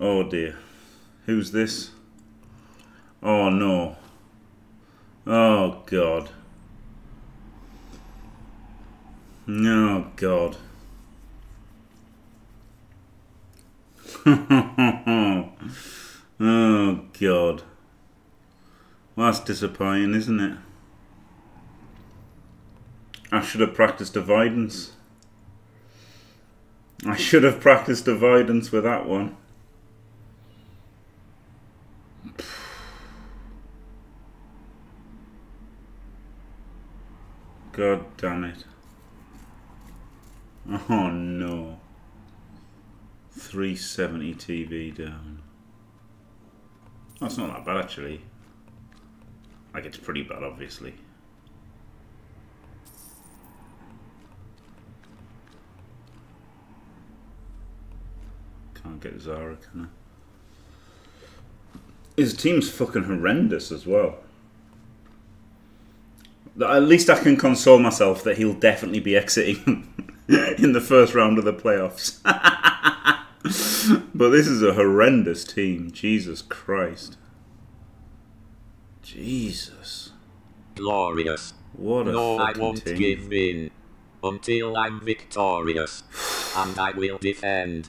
Oh dear. Who's this? Oh no. Oh god. No god. Oh god. Well, that's disappointing, isn't it? I should have practiced avoidance. I should have practiced avoidance with that one. God damn it. Oh no. 370 TV down. That's not that bad actually. Like, it's pretty bad obviously. Can't get Zara, can I? His team's fucking horrendous as well. At least I can console myself that he'll definitely be exiting in the first round of the playoffs. But this is a horrendous team. Jesus Christ. Jesus. Glorious. What a no, I won't team. Give in until I'm victorious. And I will defend.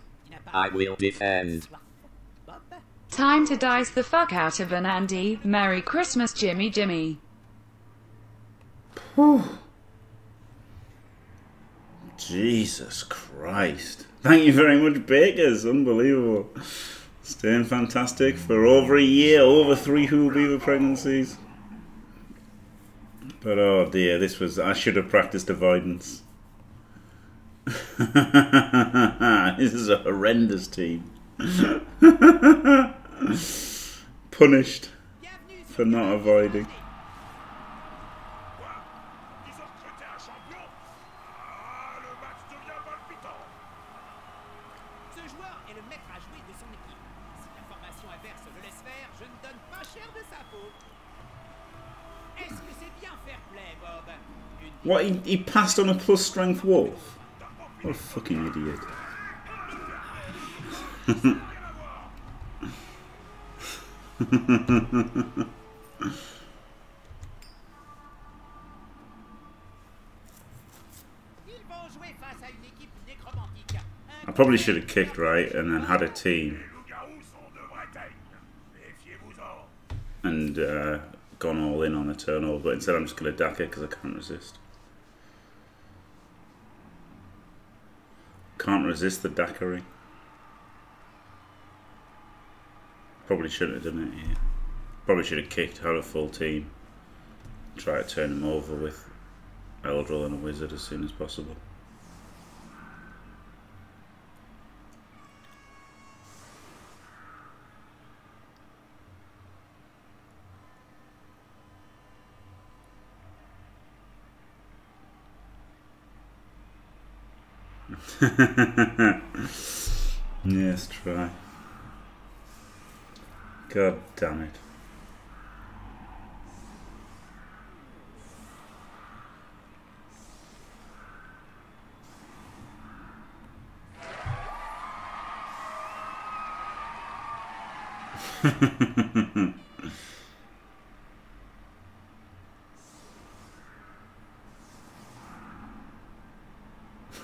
I will defend. Time to dice the fuck out of an Andy. Merry Christmas, Jimmy Jimmy. Whew. Jesus Christ. Thank you very much, Bakers. Unbelievable. Staying fantastic for over a year, over 3 Who'll Be the pregnancies. But oh dear, this was, I should have practiced avoidance. This is a horrendous team. Punished for not avoiding. What, he passed on a plus strength wolf? What a fucking idiot. I probably should have kicked right and then had a team. And gone all in on a turnover, but instead I'm just going to dack it because I can't resist. Can't resist the daiquiri. Probably shouldn't have done it here. Probably should have kicked out a full team. Try to turn them over with Eldrill and a wizard as soon as possible. Yes, try. God damn it.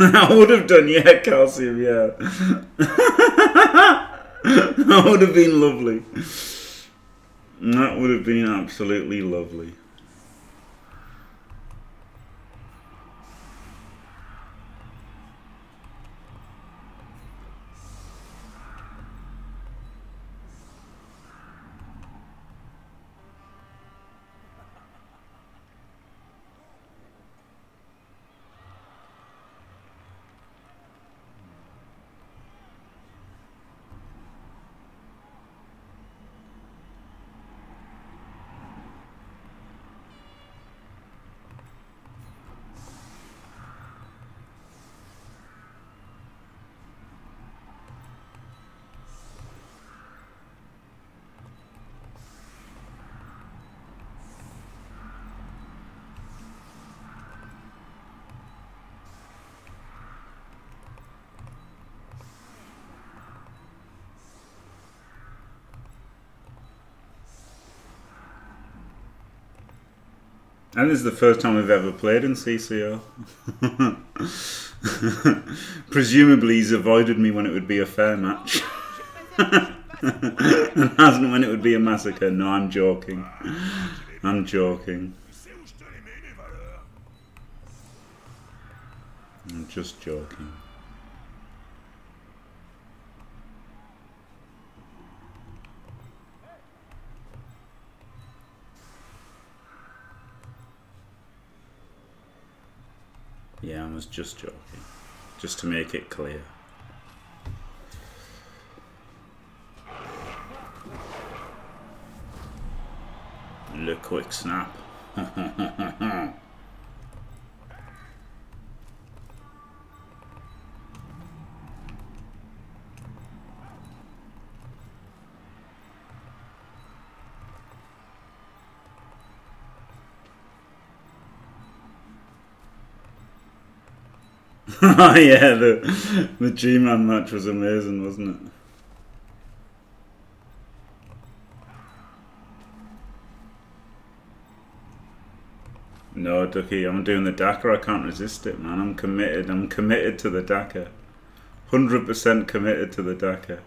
I would have done, yeah, calcium, yeah. That would have been lovely. That would have been absolutely lovely. And this is the first time we've ever played in CCL. Presumably he's avoided me when it would be a fair match. And hasn't when it would be a massacre. No, I'm joking. I'm joking. I'm just joking. Yeah, I was just joking. Just to make it clear. The quick snap. Oh yeah, the G-Man match was amazing, wasn't it? No, Ducky, I'm doing the Dakar. I can't resist it, man. I'm committed. I'm committed to the Dakar. 100% committed to the Dakar.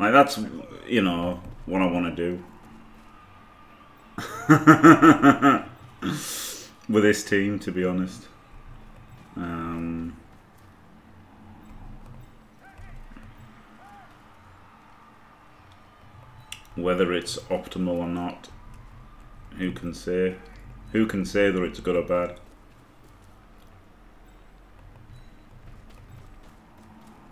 Like, that's, you know, what I want to do. With this team, to be honest. Whether it's optimal or not, who can say? Who can say that it's good or bad?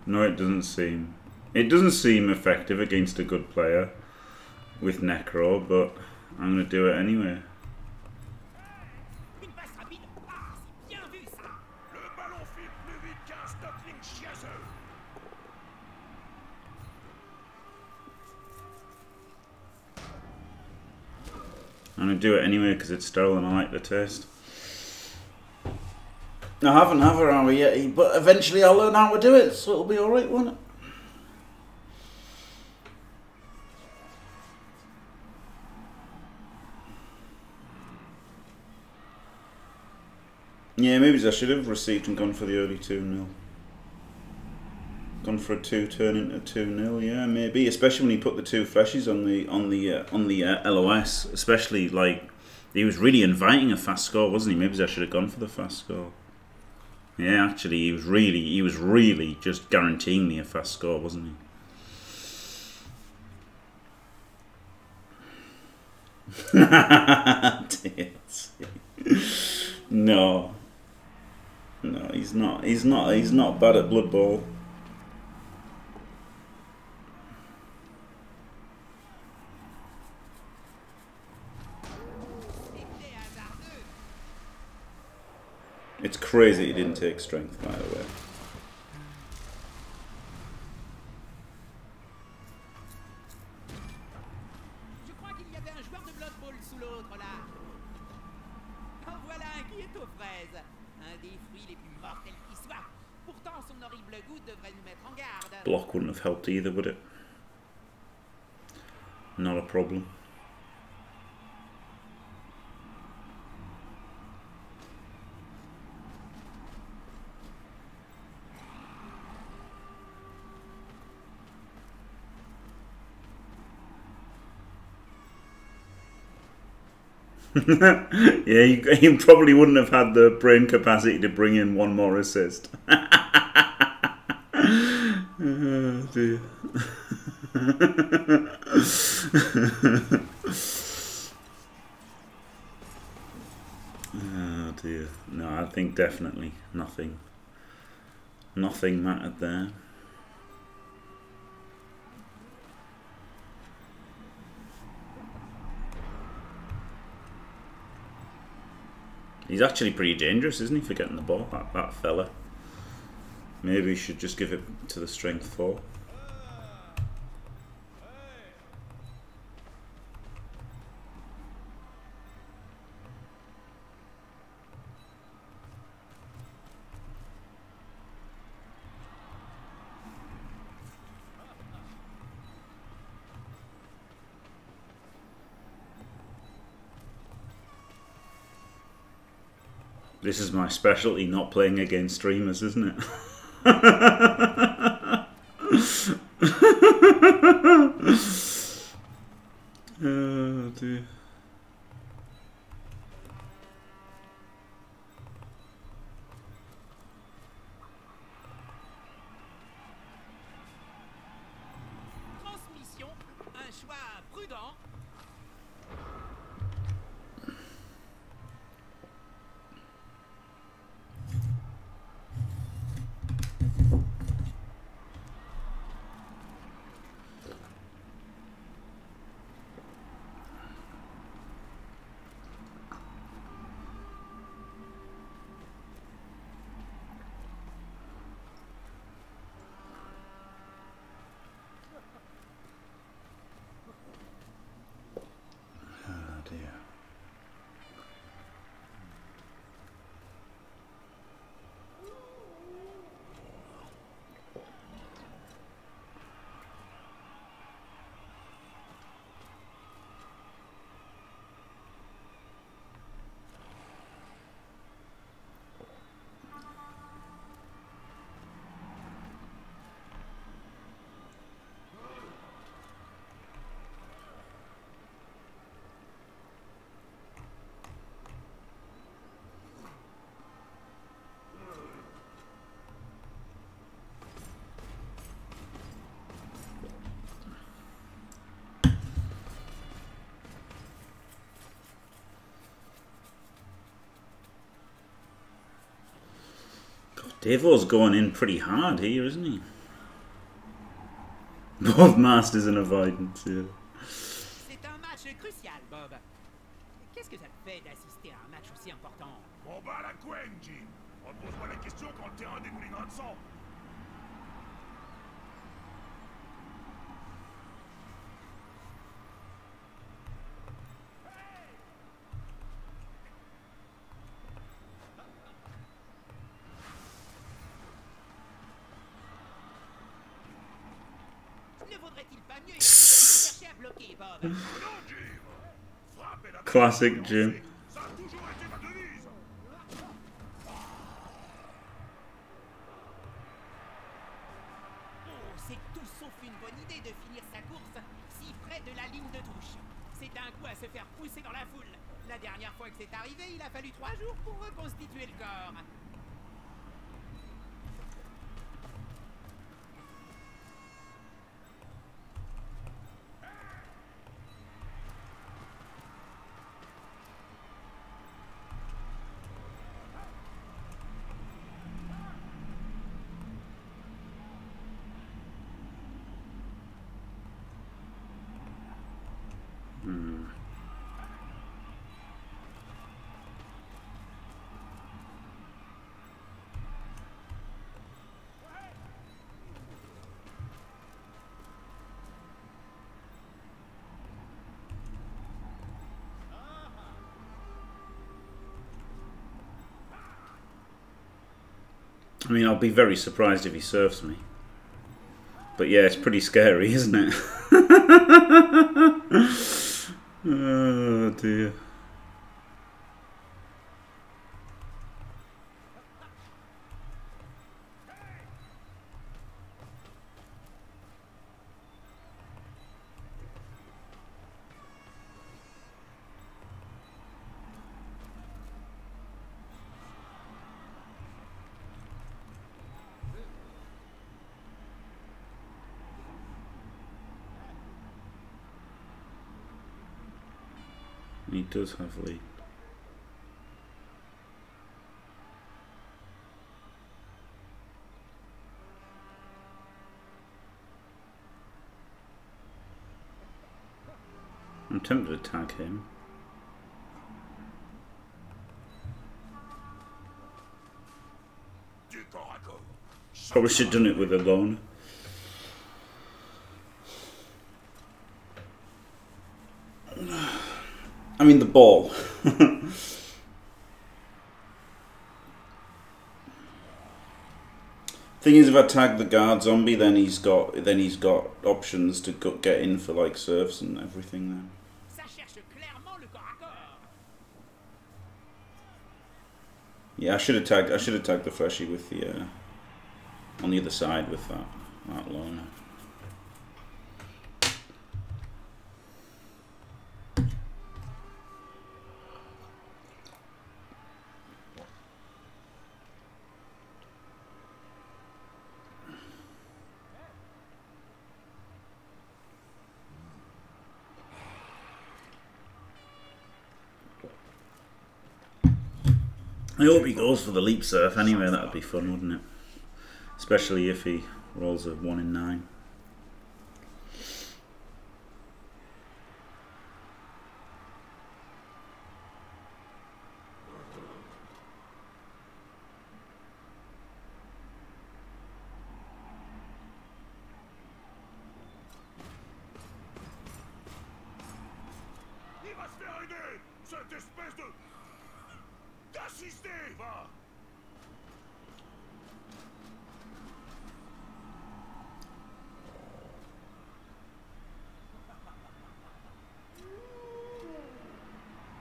No, it doesn't seem. It doesn't seem effective against a good player with Necro, but I'm going to do it anyway. I'm going to do it anyway because it's sterile and I like the taste. I haven't had an hour yet, but eventually I'll learn how to do it, so it'll be alright, won't it? Yeah, maybe I should have received and gone for the early 2-0. Gone for a 2-turn into 2-0, yeah, maybe. Especially when he put the 2 fleshes on the LOS. Especially like he was really inviting a fast score, wasn't he? Maybe I should have gone for the fast score. Yeah, actually, he was really just guaranteeing me a fast score, wasn't he? No, no, he's not bad at Blood Bowl. It's crazy he didn't take strength, by the way. Block wouldn't have helped either, would it? Not a problem. Yeah, you probably wouldn't have had the brain capacity to bring in one more assist. Oh, dear. Oh, dear. No, I think definitely nothing. Nothing mattered there. He's actually pretty dangerous, isn't he, for getting the ball, that fella? Maybe he should just give it to the strength 4. This is my specialty, not playing against streamers, isn't it? Oh, dear. Devo's going in pretty hard here, isn't he? Both masters and avoidance, yeah. C'est un match crucial, Bob. Qu'est-ce que ça te fait d'assister à un match aussi important? Bon bah la Gwen, Jim. On te pose pas la question quand le terrain dégoulinera de sang. Classic Jim. I mean, I'll be very surprised if he serves me. But yeah, it's pretty scary, isn't it? Oh dear. He does have lead. I'm tempted to tag him. Probably should have done it with a loan. I mean the ball. Thing is, if I tag the guard zombie, then he's got options to get in for like serves and everything. Then. Yeah, I should have tagged the freshie with the on the other side with that loan. I hope he goes for the leap surf anyway, that would be fun, wouldn't it? Especially if he rolls a 1 in 9.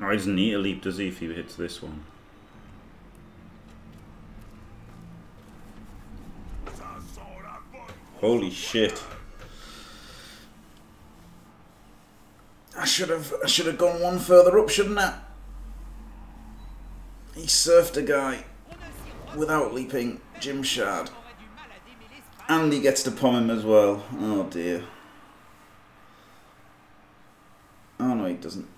He doesn't need a leap, does he, if he hits this one? Holy shit. I should have gone one further up, shouldn't I? He surfed a guy without leaping, Jim Shard. And he gets to pom him as well. Oh dear. Oh no, he doesn't.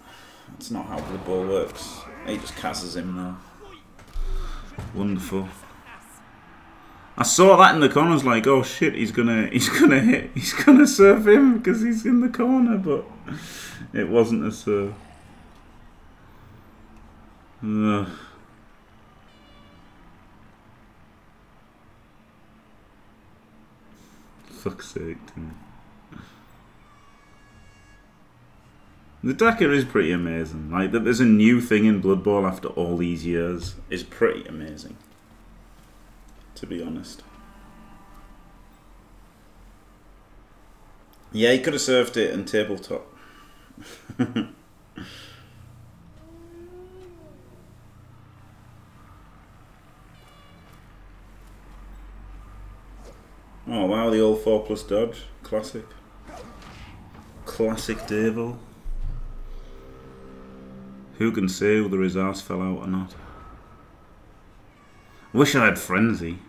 That's not how the ball works. He just casts him though. Wonderful. I saw that in the corners, like, oh shit, he's gonna serve him because he's in the corner, but it wasn't a serve. Ugh. Fuck's sake, didn't he? The Decker is pretty amazing. Like, that there's a new thing in Blood Bowl after all these years is pretty amazing, to be honest. Yeah, he could have served it in tabletop. Oh wow, the old 4+ dodge. Classic. Classic Devil. Who can say whether his arse fell out or not? Wish I had Frenzy.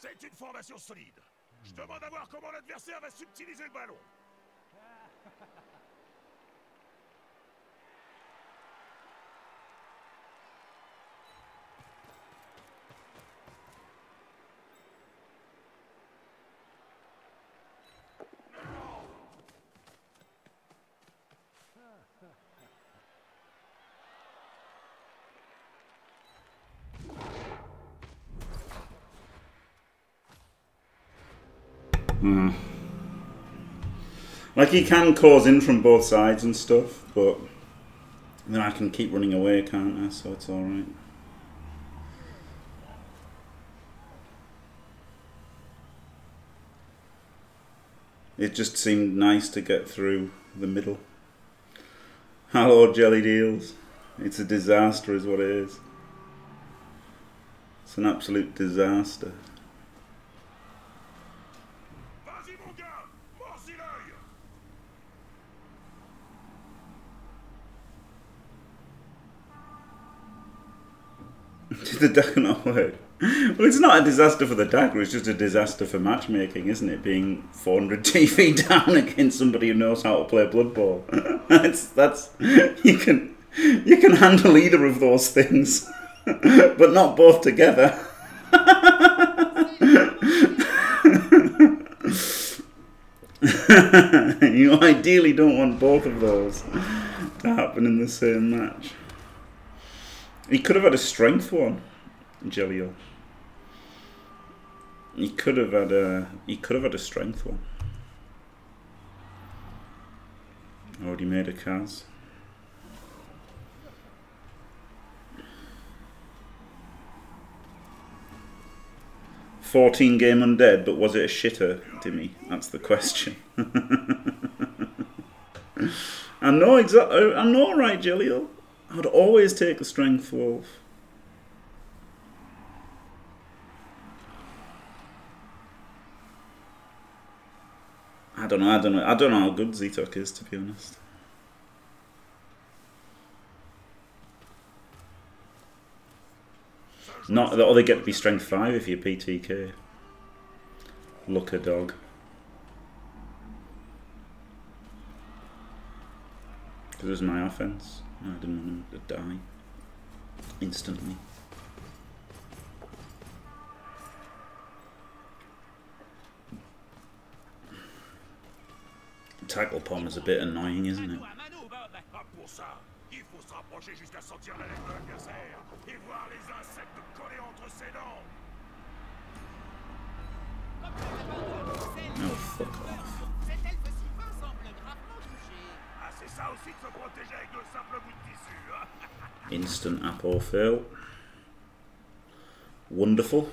C'est une formation solide. Je demande à voir comment l'adversaire va subtiliser le ballon. Mm. Like, he can close in from both sides and stuff, but then I can keep running away, can't I? So it's alright. It just seemed nice to get through the middle. Hello, jelly deals. It's a disaster is what it is. It's an absolute disaster. Did the dagger not work? Well, it's not a disaster for the dagger, it's just a disaster for matchmaking, isn't it? Being 400 TV down against somebody who knows how to play Blood Bowl. that's you can handle either of those things, but not both together. You ideally don't want both of those to happen in the same match. He could have had a strength one, Jelio. He could have had a strength one. Already made a Kaz. $14 game undead, but was it a shitter, Timmy? That's the question. I know exactly. I know, right, Jelio? I'd always take a strength wolf. I don't know how good Zetok is, to be honest. Not, or they get to be strength 5 if you're PTK. Look a dog. Because it was my offense. I didn't want him to die instantly. Tackle palm is a bit annoying, isn't it? Oh, fuck off. Instant apple fail. Wonderful.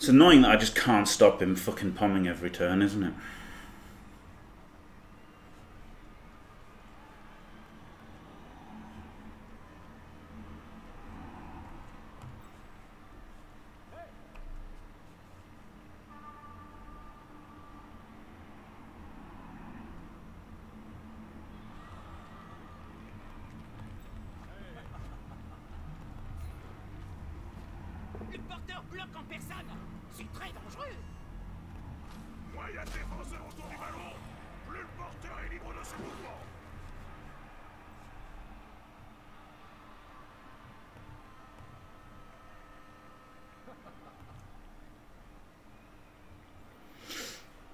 It's annoying that I just can't stop him fucking palming every turn, isn't it?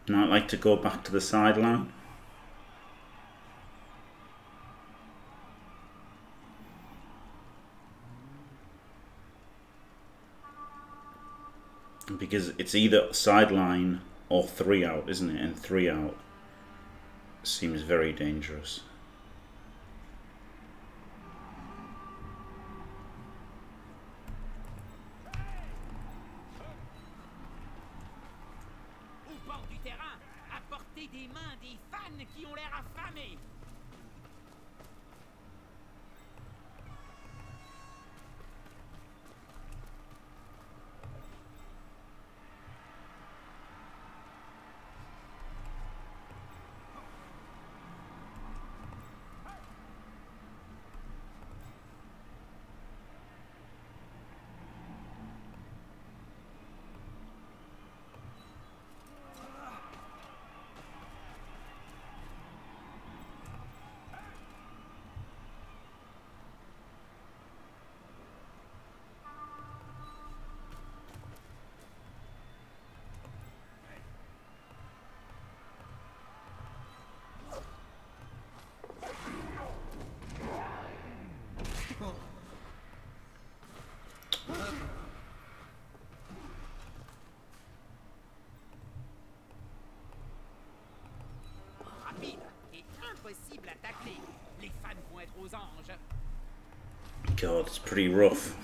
Now I'd like to go back to the sideline. Because it's either sideline or 3 out, isn't it? And 3 out seems very dangerous. impossible à tacler. Les fans vont être aux anges. God, it's pretty rough.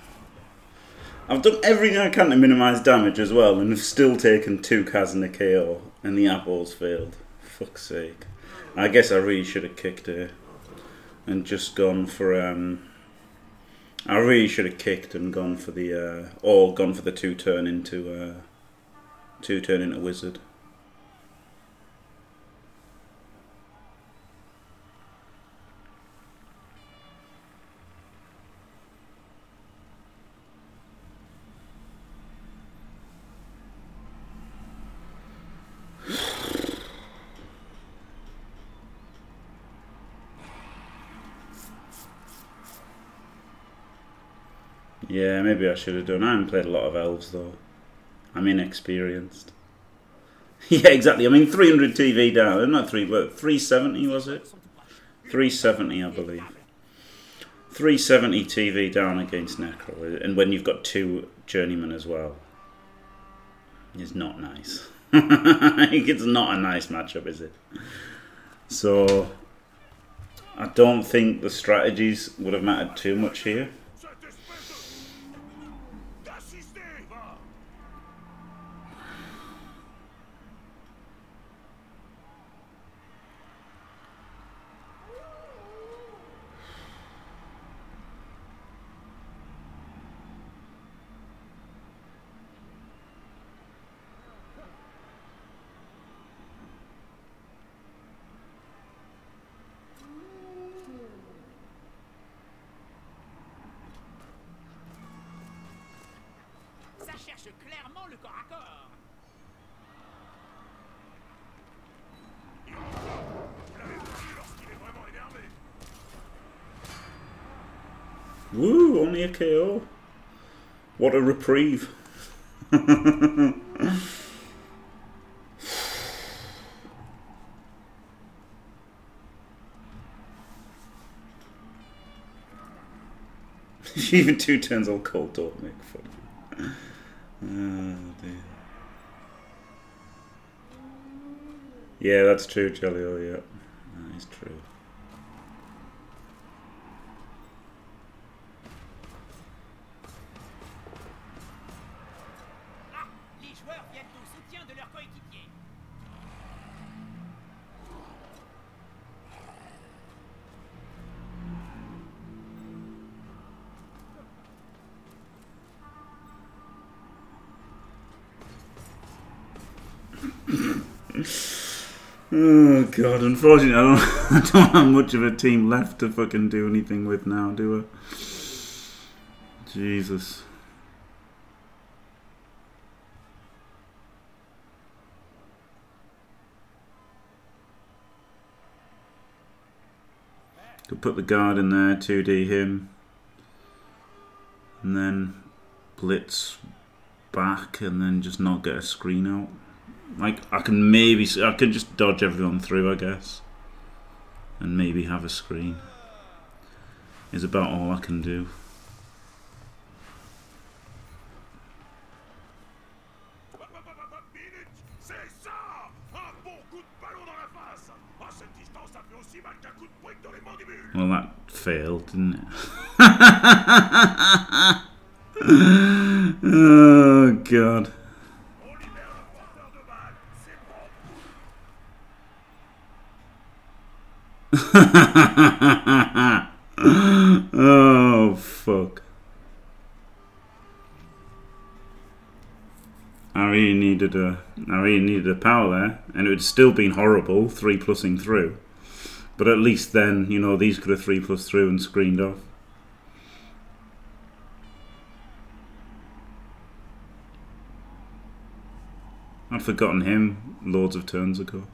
I've done everything I can to minimise damage as well, and have still taken 2 Kaz and a KO, and the apples failed. Fuck's sake. I guess I really should have kicked her. And just gone for, I really should have kicked and gone for the, or gone for the two turn into wizard. Yeah, maybe I should have done. I haven't played a lot of elves though. I'm inexperienced. Yeah, exactly. I mean, 300 TV down. Not 3, but 370 was it? 370, I believe. 370 TV down against Necro, and when you've got 2 journeymen as well, it's not nice. It's not a nice matchup, is it? So, I don't think the strategies would have mattered too much here. Woo, only a KO. What a reprieve. Even 2 turns all cold don't make fun. Oh, dear. Yeah, that's true, Jolio, yeah. That is true. Oh god, unfortunately I don't have much of a team left to fucking do anything with now, do I? Jesus. Could put the guard in there, 2D him. And then blitz back and then just not get a screen out. Like, I can just dodge everyone through, I guess. And maybe have a screen. Is about all I can do. Well, that failed, didn't it? Oh, God. Oh, fuck. I really needed a power there, and it would still been horrible 3+ing through. But at least then, you know, these could have 3+ through and screened off. I'd forgotten him loads of turns ago.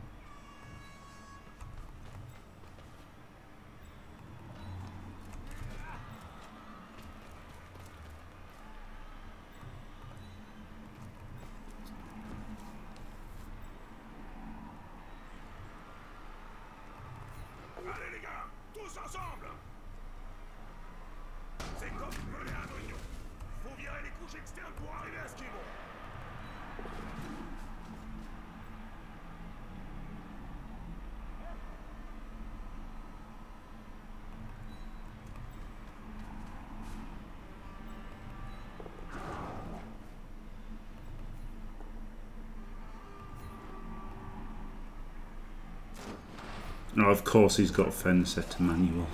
No, of course he's got fence set to manual.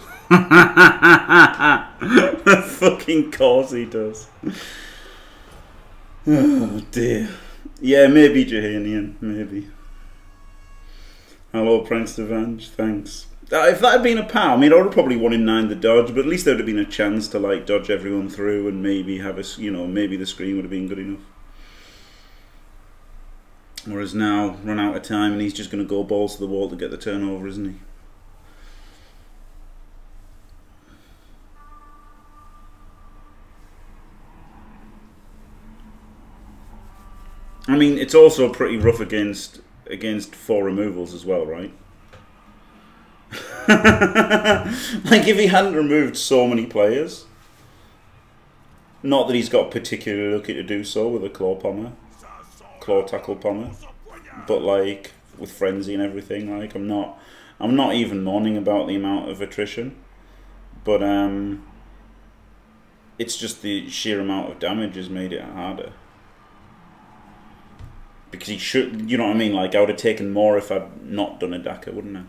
Fucking course he does. Oh dear. Yeah, maybe Jehanian, maybe. Hello, Prince Devange, thanks. If that had been a pal, I mean, I would have probably won him 9 the dodge, but at least there would have been a chance to, like, dodge everyone through and maybe have a, you know, maybe the screen would have been good enough. Whereas now, run out of time, and he's just going to go balls to the wall to get the turnover, isn't he? I mean, it's also pretty rough against 4 removals as well, right? Like, if he hadn't removed so many players, not that he's got particularly lucky to do so with a claw tackle pommer, but like with frenzy and everything, like I'm not even mourning about the amount of attrition, but it's just the sheer amount of damage has made it harder. Because he should, you know what I mean? Like, I would have taken more if I'd not done a Daka, wouldn't I?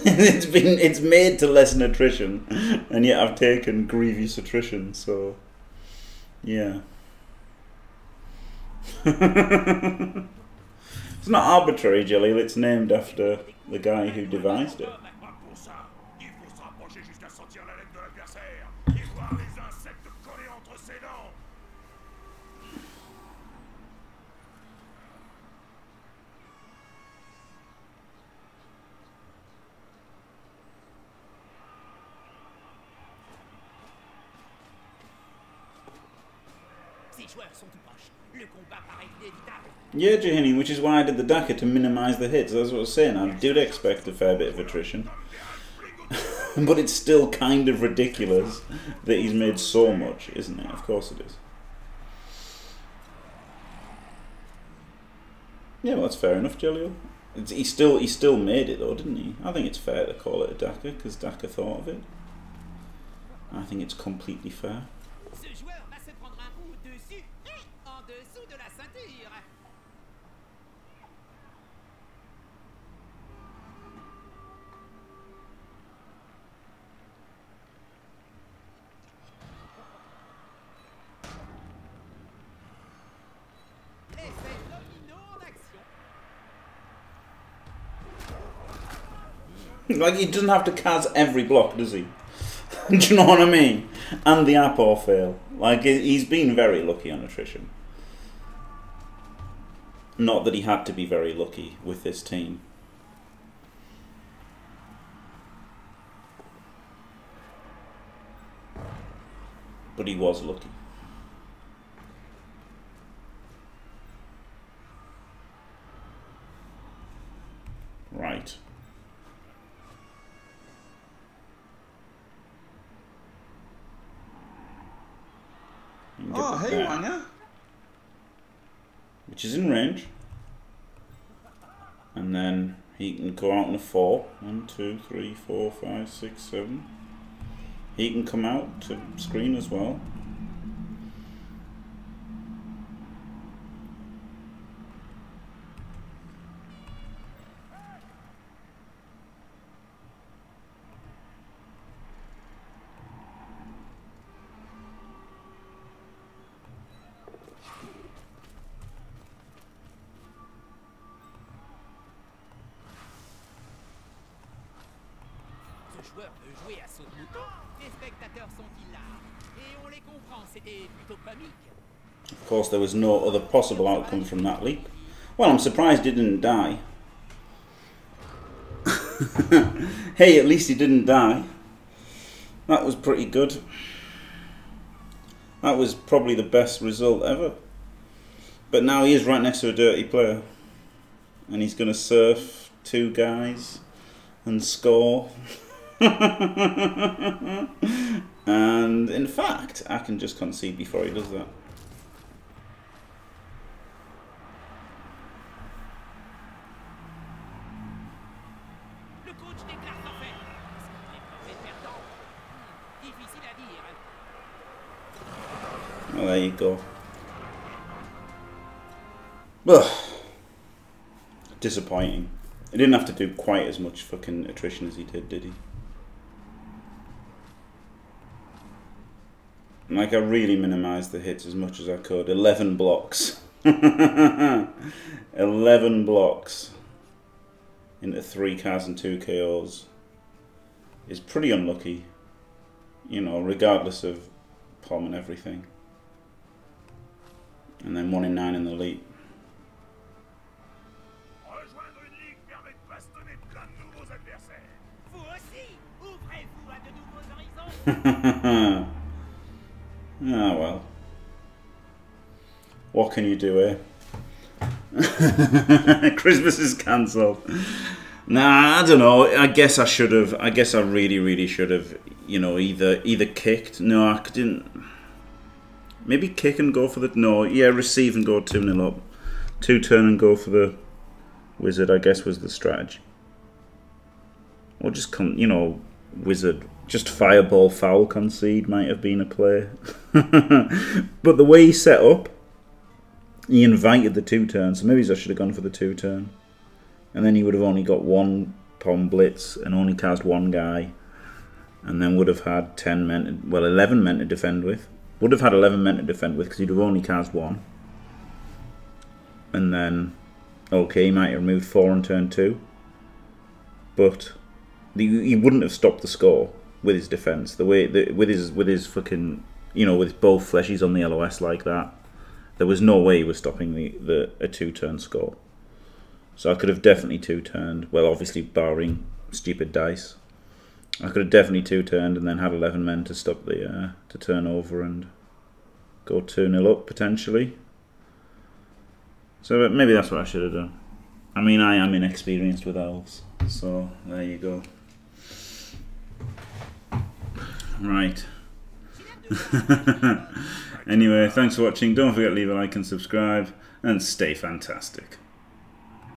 it's made to lessen attrition, and yet I've taken grievous attrition, so yeah. It's not arbitrary, Jalil, it's named after the guy who devised it. Yeah, Jehini, which is why I did the Daka, to minimise the hits. That's what I was saying. I did expect a fair bit of attrition. But it's still kind of ridiculous that he's made so much, isn't it? Of course it is. Yeah, well, that's fair enough, Jelio. He still made it, though, didn't he? I think it's fair to call it a Daka, because Daka thought of it. I think it's completely fair. Like, he doesn't have to Kaz every block, does he? Do you know what I mean? And the Apor fail. Like, he's been very lucky on attrition. Not that he had to be very lucky with this team. But he was lucky. Right. Oh, hey, Wanga. Which is in range. And then he can go out on a 4. 1, 2, 3, 4, 5, 6, 7. He can come out to screen as well. Of course, there was no other possible outcome from that leap. Well, I'm surprised he didn't die. Hey, at least he didn't die. That was pretty good. That was probably the best result ever. But now he is right next to a dirty player. And he's going to surf 2 guys and score. And in fact, I can just concede before he does that. Well, there you go. Ugh. Disappointing. He didn't have to do quite as much fucking attrition as he did he? Like, I really minimised the hits as much as I could. 11 blocks. 11 blocks into 3 cars and 2 KOs is pretty unlucky, you know, regardless of POM and everything. And then 1 in 9 in the leap. Ah, well. What can you do here? Christmas is cancelled. Nah, I don't know. I guess I should have. I guess I really, really should have, you know, either kicked. No, I didn't. Maybe kick and go for the... No, yeah, receive and go 2-0 up. 2-turn and go for the wizard, I guess, was the strategy. Or just, come, you know, wizard... Just fireball foul concede might have been a play. But the way he set up, he invited the 2-turn, so maybe I should have gone for the 2-turn. And then he would have only got 1 POM blitz and only cast 1 guy. And then would have had 10 men, to, well 11 men to defend with. Would have had 11 men to defend with because he'd have only cast 1. And then, okay, he might have removed 4 on turn 2. But he wouldn't have stopped the score. With his defense, the way with his fucking, you know, with both fleshies on the LOS like that, there was no way he was stopping a 2-turn score. So I could have definitely 2-turned. Well, obviously barring stupid dice, I could have definitely 2-turned and then had 11 men to stop the to turn over and go 2-0 up potentially. So maybe that's what I should have done. I mean, I am inexperienced with elves, so there you go. Right. Anyway, thanks for watching. Don't forget to leave a like and subscribe, and stay fantastic.